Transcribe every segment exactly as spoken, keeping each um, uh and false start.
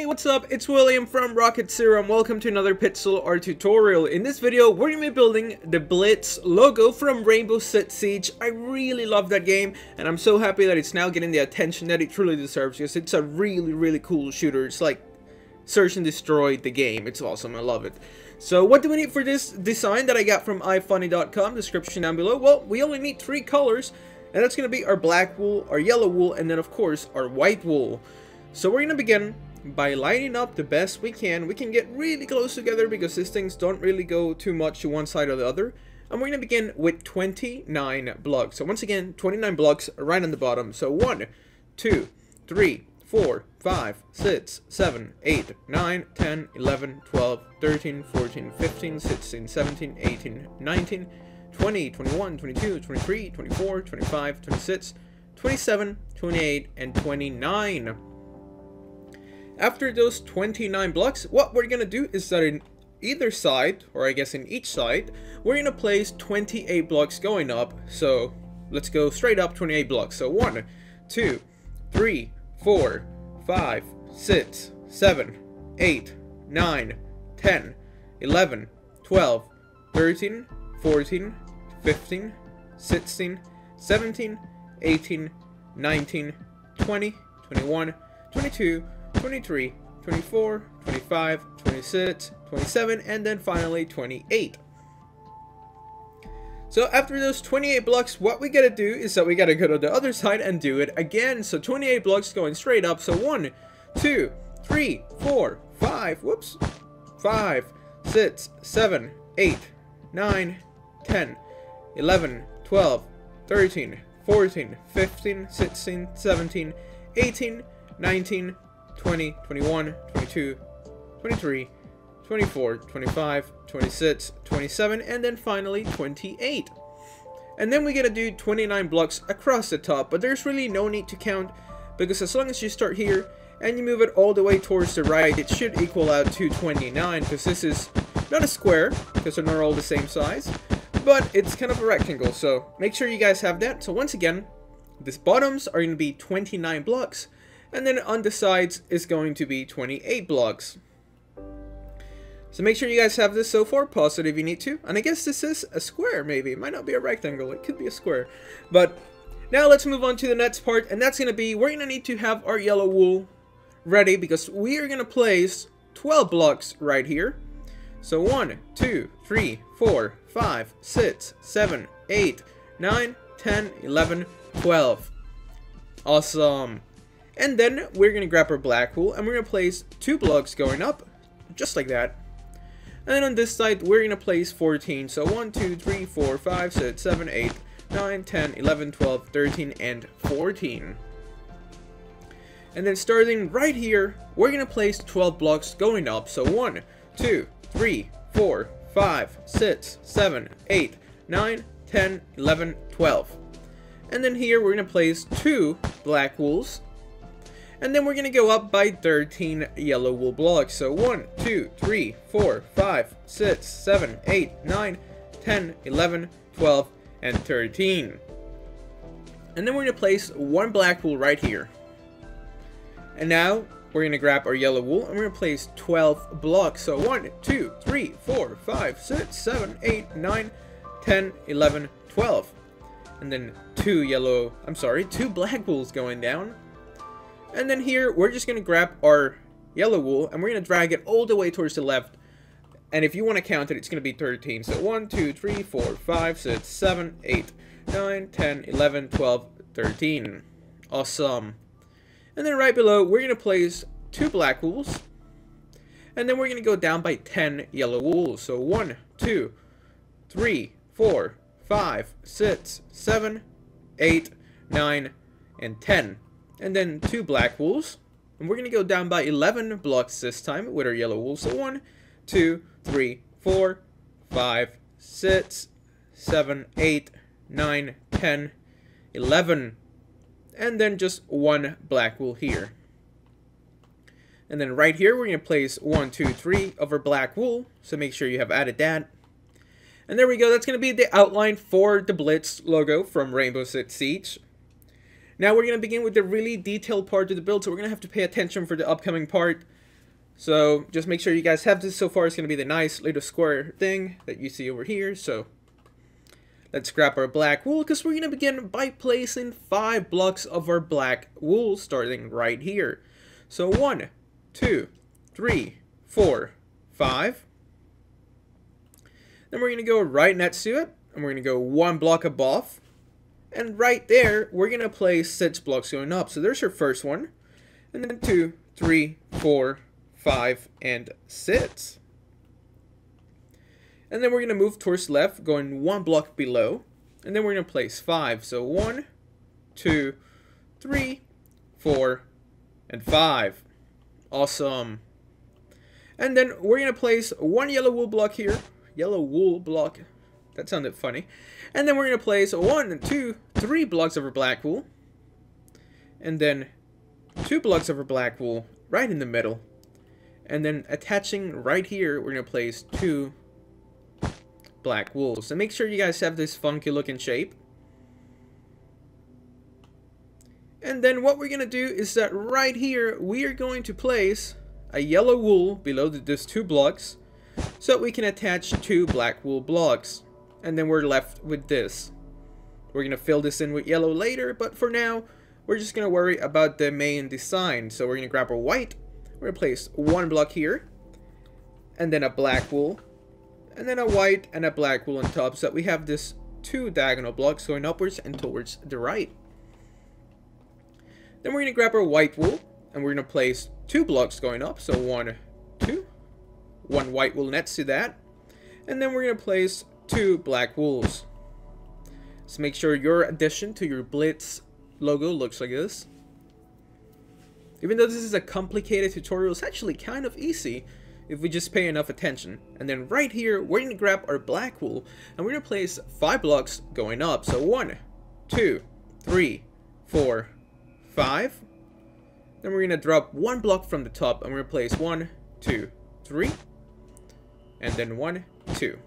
Hey, what's up? It's William from Rocket Zero and welcome to another pixel art tutorial. In this video, we're going to be building the Blitz logo from Rainbow Six Siege. I really love that game and I'm so happy that it's now getting the attention that it truly deserves because it's a really, really cool shooter. It's like search and destroy the game. It's awesome. I love it. So what do we need for this design that I got from i funny dot com? Description down below. Well, we only need three colors and that's going to be our black wool, our yellow wool, and then of course our white wool. So we're going to begin by lining up the best we can. We can get really close together because these things don't really go too much to one side or the other. And we're going to begin with twenty-nine blocks. So once again, twenty-nine blocks right on the bottom. So one, two, three, four, five, six, seven, eight, nine, ten, eleven, twelve, thirteen, fourteen, fifteen, sixteen, seventeen, eighteen, nineteen, twenty, twenty-one, twenty-two, twenty-three, twenty-five, twenty-six, twenty-seven, twenty-eight, and twenty-nine. After those twenty-nine blocks, what we're going to do is that in either side, or I guess in each side, we're going to place twenty-eight blocks going up. So let's go straight up twenty-eight blocks. So one, two, three, four, five, six, seven, eight, nine, ten, eleven, twelve, thirteen, fourteen, fifteen, sixteen, seventeen, eighteen, nineteen, twenty, twenty-one, twenty-two, twenty-three, twenty-four, twenty-five, twenty-six, twenty-seven, and then finally twenty-eight. So after those twenty-eight blocks, what we gotta do is that we gotta go to the other side and do it again. So twenty-eight blocks going straight up. So one, two, three, four, five, whoops, five, six, seven, eight, nine, ten, eleven, twelve, thirteen, fourteen, fifteen, sixteen, seventeen, eighteen, nineteen, twenty, twenty-one, twenty-two, twenty-three, twenty-four, twenty-five, twenty-six, twenty-seven, and then finally twenty-eight. And then we're gonna do twenty-nine blocks across the top, but there's really no need to count because as long as you start here and you move it all the way towards the right, it should equal out to twenty-nine because this is not a square because they're not all the same size, but it's kind of a rectangle. So make sure you guys have that. So once again, these bottoms are going to be twenty-nine blocks, and then on the sides is going to be twenty-eight blocks. So make sure you guys have this so far. Pause it if you need to. And I guess this is a square, maybe. It might not be a rectangle. It could be a square. But now let's move on to the next part, and that's going to be we're going to need to have our yellow wool ready because we are going to place twelve blocks right here. So one, two, three, four, five, six, seven, eight, nine, ten, eleven, twelve. Awesome. And then we're going to grab our black wool and we're going to place two blocks going up, just like that. And then on this side, we're going to place fourteen. So one, two, three, four, five, six, seven, eight, nine, ten, eleven, twelve, thirteen, and fourteen. And then starting right here, we're going to place twelve blocks going up. So one, two, three, four, five, six, seven, eight, nine, ten, eleven, twelve. And then here we're going to place two black wools. And then we're going to go up by thirteen yellow wool blocks. So one, two, three, four, five, six, seven, eight, nine, ten, eleven, twelve, and thirteen. And then we're going to place one black wool right here. And now we're going to grab our yellow wool and we're going to place twelve blocks. So one, two, three, four, five, six, seven, eight, nine, ten, eleven, twelve. And then two yellow, I'm sorry, two black wools going down. And then here, we're just going to grab our yellow wool and we're going to drag it all the way towards the left. And if you want to count it, it's going to be thirteen. So one, two, three, four, five, six, seven, eight, nine, ten, eleven, twelve, thirteen. Awesome. And then right below, we're going to place two black wools. And then we're going to go down by ten yellow wools. So one, two, three, four, five, six, seven, eight, nine, and ten. And then two black wools. And we're going to go down by eleven blocks this time with our yellow wool. So one, two, three, four, five, six, seven, eight, nine, ten, eleven. And then just one black wool here. And then right here, we're going to place one, two, three of our black wool. So make sure you have added that. And there we go. That's going to be the outline for the Blitz logo from Rainbow Six Siege. Now we're going to begin with the really detailed part of the build, so we're going to have to pay attention for the upcoming part. So just make sure you guys have this. So far it's going to be the nice little square thing that you see over here. So let's grab our black wool, because we're going to begin by placing five blocks of our black wool starting right here. So one, two, three, four, five. Then we're going to go right next to it, and we're going to go one block above. And right there, we're going to place six blocks going up. So there's your first one. And then two, three, four, five, and six. And then we're going to move towards left, going one block below. And then we're going to place five. So one, two, three, four, and five. Awesome. And then we're going to place one yellow wool block here. Yellow wool block. That sounded funny. And then we're going to place one, two, three blocks of our black wool. And then two blocks of our black wool right in the middle. And then attaching right here, we're going to place two black wool. So make sure you guys have this funky looking shape. And then what we're going to do is that right here, we are going to place a yellow wool below these two blocks, so that we can attach two black wool blocks. And then we're left with this. We're going to fill this in with yellow later, but for now, we're just going to worry about the main design. So we're going to grab our white. We're going to place one block here, and then a black wool, and then a white and a black wool on top, so that we have this two diagonal blocks going upwards and towards the right. Then we're going to grab our white wool, and we're going to place two blocks going up. So one, two, one white wool next to that. And then we're going to place two black wools. So make sure your addition to your Blitz logo looks like this. Even though this is a complicated tutorial, it's actually kind of easy if we just pay enough attention. And then right here, we're going to grab our black wool, and we're going to place five blocks going up. So one, two, three, four, five. Then we're going to drop one block from the top, and we're going to place one, two, three, and then one, two.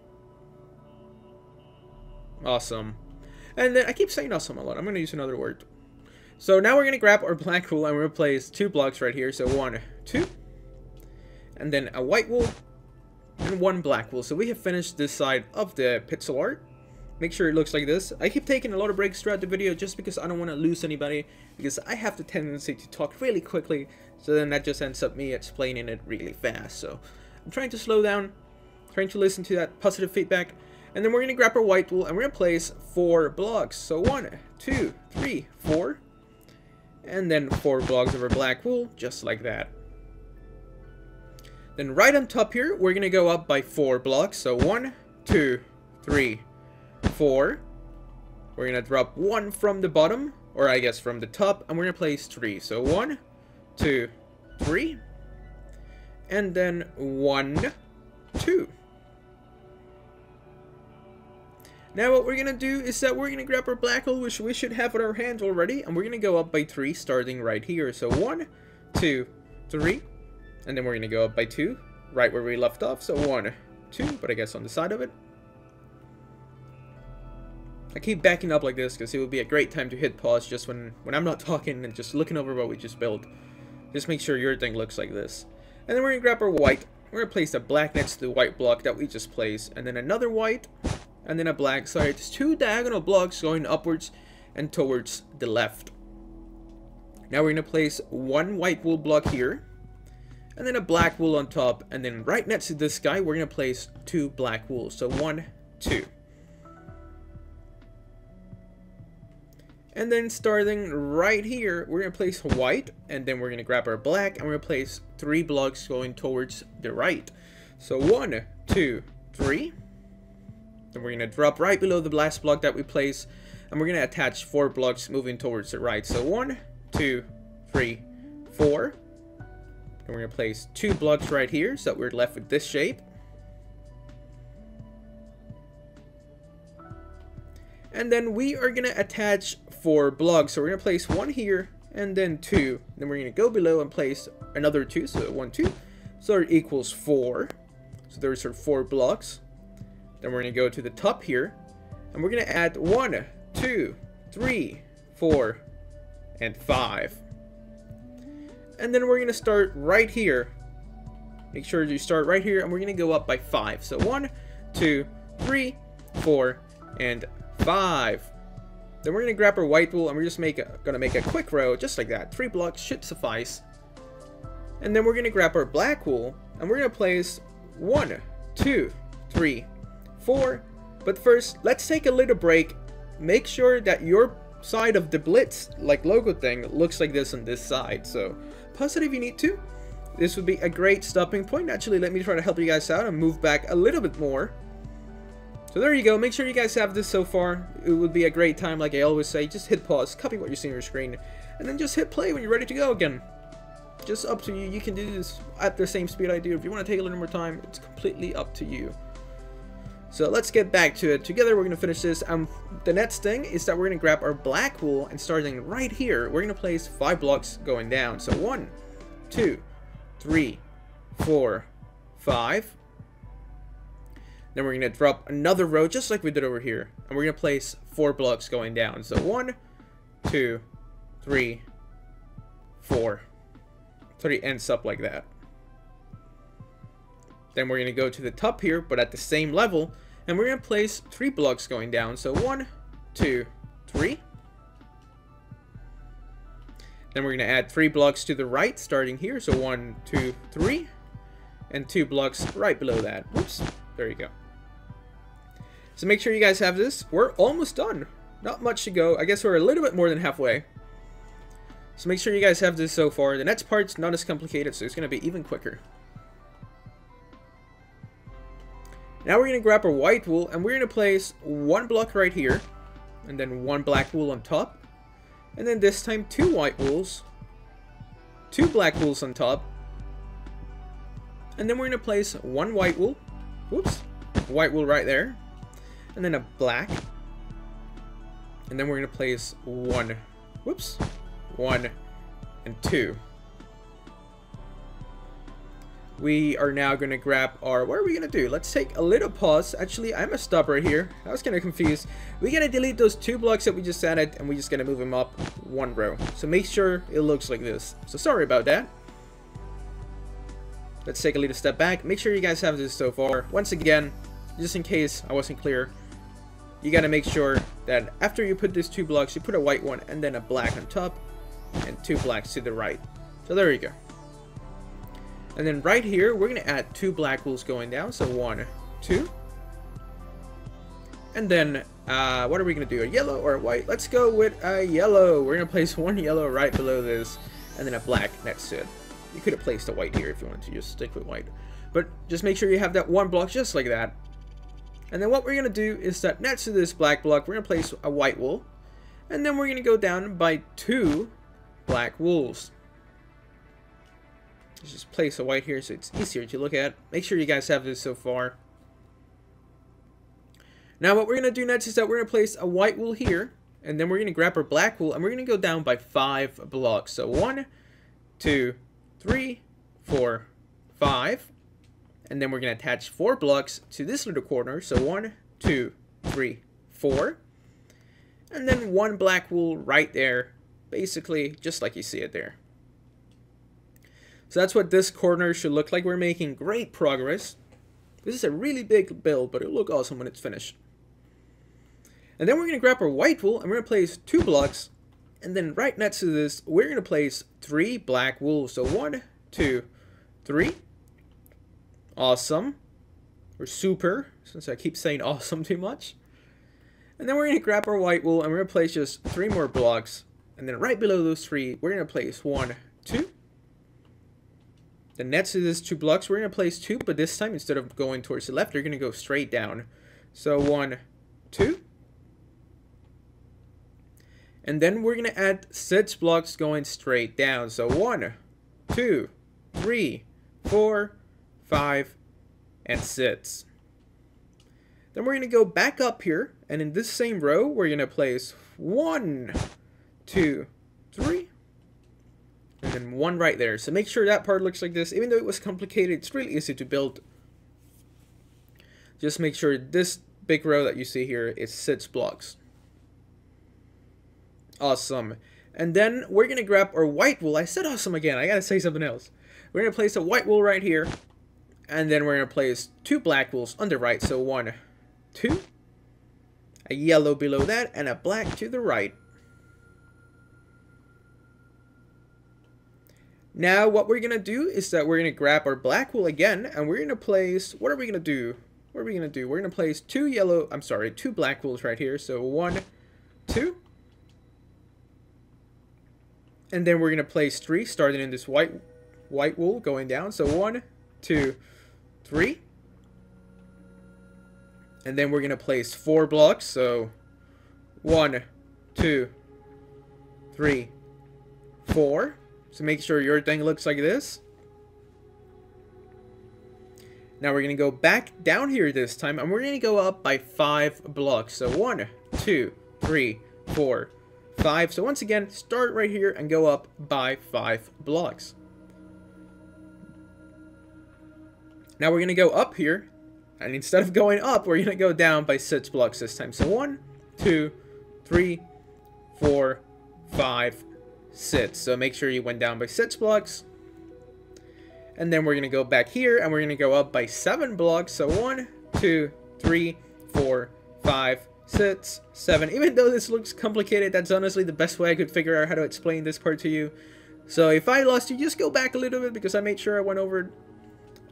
Awesome. And then I keep saying awesome a lot. I'm going to use another word. So now we're going to grab our black wool, and we're going to place two blocks right here. So one, two, and then a white wool, and one black wool. So we have finished this side of the pixel art. Make sure it looks like this. I keep taking a lot of breaks throughout the video just because I don't want to lose anybody, because I have the tendency to talk really quickly, so then that just ends up me explaining it really fast. So I'm trying to slow down, trying to listen to that positive feedback. And then we're going to grab our white wool, and we're going to place four blocks. So one, two, three, four. And then four blocks of our black wool, just like that. Then right on top here, we're going to go up by four blocks. So one, two, three, four. We're going to drop one from the bottom, or I guess from the top, and we're going to place three. So one, two, three. And then one, two. Now what we're going to do is that we're going to grab our black wool, which we should have in our hand already. And we're going to go up by three, starting right here. So one, two, three. And then we're going to go up by two, right where we left off. So one, two, but I guess on the side of it. I keep backing up like this because it would be a great time to hit pause just when, when I'm not talking and just looking over what we just built. Just make sure your thing looks like this. And then we're going to grab our white. We're going to place a black next to the white block that we just placed. And then another white. And then a black. Sorry, it's two diagonal blocks going upwards and towards the left. Now we're going to place one white wool block here, and then a black wool on top, and then right next to this guy we're going to place two black wool. So one, two. And then starting right here, we're going to place white, and then we're going to grab our black, and we're going to place three blocks going towards the right. So one, two, three. Then we're going to drop right below the last block that we place, and we're going to attach four blocks moving towards the right. So one, two, three, four. And we're going to place two blocks right here, so that we're left with this shape. And then we are going to attach four blocks. So we're going to place one here, and then two. Then we're going to go below and place another two. So one, two. So it equals four. So those are four blocks. Then we're going to go to the top here, and we're going to add one, two, three, four, and five. And then we're going to start right here, Make sure you start right here, and we're going to go up by five. So one, two, three, four, and five. Then we're going to grab our white wool, and we're just make a, gonna make a quick row, just like that. Three blocks should suffice. And then we're going to grab our black wool, and we're going to place one, two, three, four. But first, let's take a little break. Make sure that your side of the Blitz, like logo thing, looks like this on this side. So pause it if you need to. This would be a great stopping point. Actually, let me try to help you guys out and move back a little bit more. So there you go. Make sure you guys have this so far. It would be a great time, like I always say. Just hit pause, copy what you see on your screen, and then just hit play when you're ready to go again. Just up to you. You can do this at the same speed I do. If you want to take a little more time, it's completely up to you. So let's get back to it. Together we're going to finish this. Um, the next thing is that we're going to grab our black wool, and starting right here, we're going to place five blocks going down. So one, two, three, four, five. Then we're going to drop another row just like we did over here. And we're going to place four blocks going down. So one, two, three, four. So it ends up like that. Then we're going to go to the top here, but at the same level. And we're going to place three blocks going down. So one, two, three. Then we're going to add three blocks to the right, starting here. So one, two, three. And two blocks right below that. Whoops. There you go. So make sure you guys have this. We're almost done. Not much to go. I guess we're a little bit more than halfway. So make sure you guys have this so far. The next part's not as complicated, so it's going to be even quicker. Now we're going to grab our white wool, and we're going to place one block right here, and then one black wool on top, and then this time two white wools, two black wools on top, and then we're going to place one white wool, whoops, white wool right there, and then a black, and then we're going to place one, whoops, one and two. We are now going to grab our, what are we going to do? Let's take a little pause. Actually, I messed up right here. I was kind of confused. We're going to delete those two blocks that we just added, and we're just going to move them up one row. So make sure it looks like this. So sorry about that. Let's take a little step back. Make sure you guys have this so far. Once again, just in case I wasn't clear, you got to make sure that after you put these two blocks, you put a white one and then a black on top and two blacks to the right. So there you go. And then right here, we're going to add two black wools going down. So one, two. And then, uh, what are we going to do? A yellow or a white? Let's go with a yellow. We're going to place one yellow right below this. And then a black next to it. You could have placed a white here if you wanted to. Just stick with white. But just make sure you have that one block just like that. And then what we're going to do is that next to this black block, we're going to place a white wool. And then we're going to go down by two black wools. Just place a white here so it's easier to look at. Make sure you guys have this so far. Now what we're going to do next is that we're going to place a white wool here. And then we're going to grab our black wool. And we're going to go down by five blocks. So one, two, three, four, five. And then we're going to attach four blocks to this little corner. So one, two, three, four. And then one black wool right there. Basically, just like you see it there. So that's what this corner should look like. We're making great progress. This is a really big build, but it'll look awesome when it's finished. And then we're going to grab our white wool, and we're going to place two blocks. And then right next to this, we're going to place three black wool. So one, two, three. Awesome. Or super, since I keep saying awesome too much. And then we're going to grab our white wool, and we're going to place just three more blocks. And then right below those three, we're going to place one, two. Then next to this two blocks, we're going to place two, but this time instead of going towards the left, you're going to go straight down. So one, two. And then we're going to add six blocks going straight down. So one, two, three, four, five, and six. Then we're going to go back up here, and in this same row, we're going to place one, two, three. And then one right there. So make sure that part looks like this. Even though it was complicated, it's really easy to build. Just make sure this big row that you see here is six blocks. Awesome. And then we're going to grab our white wool. I said awesome again. I got to say something else. We're going to place a white wool right here. And then we're going to place two black wheels on the right. So one, two, a yellow below that, and a black to the right. Now what we're going to do is that we're going to grab our black wheel again, and we're going to place, what are we going to do? What are we going to do? We're going to place two yellow, I'm sorry, two black wheels right here. So one, two. And then we're going to place three, starting in this white white wool going down. So one, two, three. And then we're going to place four blocks. So one, two, three, four. So make sure your thing looks like this. Now we're going to go back down here this time. And we're going to go up by five blocks. So one, two, three, four, five. So once again, start right here and go up by five blocks. Now we're going to go up here, and instead of going up, we're going to go down by six blocks this time. So one, two, three, four, five, six. So make sure you went down by six blocks. And then we're going to go back here, and we're going to go up by seven blocks. So one, two, three, four, five, six, seven. Even though this looks complicated, that's honestly the best way I could figure out how to explain this part to you. So if I lost you, just go back a little bit, because I made sure I went over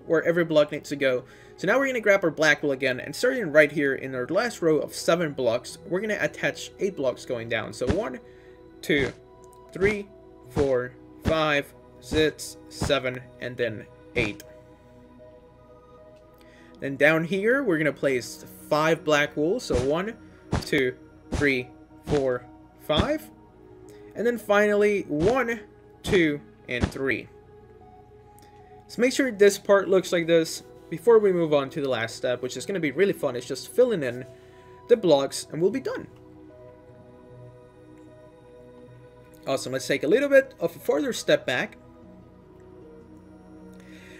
where every block needs to go. So now we're going to grab our black wheel again, and starting right here in our last row of seven blocks, we're going to attach eight blocks going down. So one, two, three, four, five, six, seven, and then eight. Then down here, we're going to place five black wool. So one, two, three, four, five. And then finally, one, two, and three. So make sure this part looks like this before we move on to the last step, which is going to be really fun. It's just filling in the blocks, and we'll be done. Awesome. Let's take a little bit of a further step back.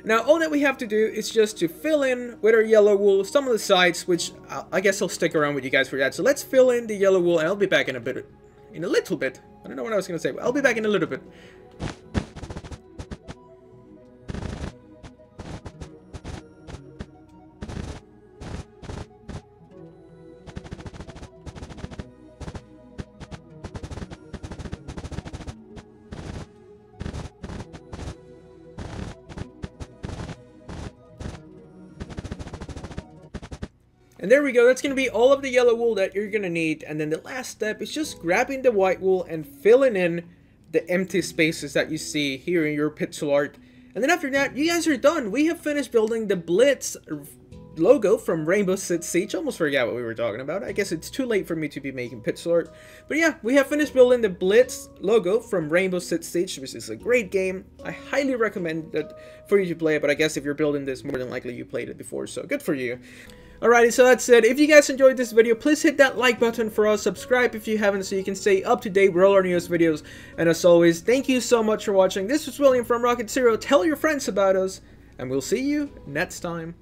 Now, all that we have to do is just to fill in with our yellow wool some of the sides, which I guess I'll stick around with you guys for that. So let's fill in the yellow wool, and I'll be back in a bit, in a little bit. I don't know what I was going to say, but I'll be back in a little bit. And there we go, that's going to be all of the yellow wool that you're going to need. And then the last step is just grabbing the white wool and filling in the empty spaces that you see here in your pixel art. And then after that, you guys are done. We have finished building the Blitz logo from Rainbow Six Siege. Almost forgot what we were talking about. I guess it's too late for me to be making pixel art. But yeah, we have finished building the Blitz logo from Rainbow Six Siege, which is a great game. I highly recommend it for you to play, but I guess if you're building this, more than likely you played it before, so good for you. Alrighty, so that's it. If you guys enjoyed this video, please hit that like button for us. Subscribe if you haven't so you can stay up to date with all our newest videos. And as always, thank you so much for watching. This was William from Rocket Zero. Tell your friends about us, and we'll see you next time.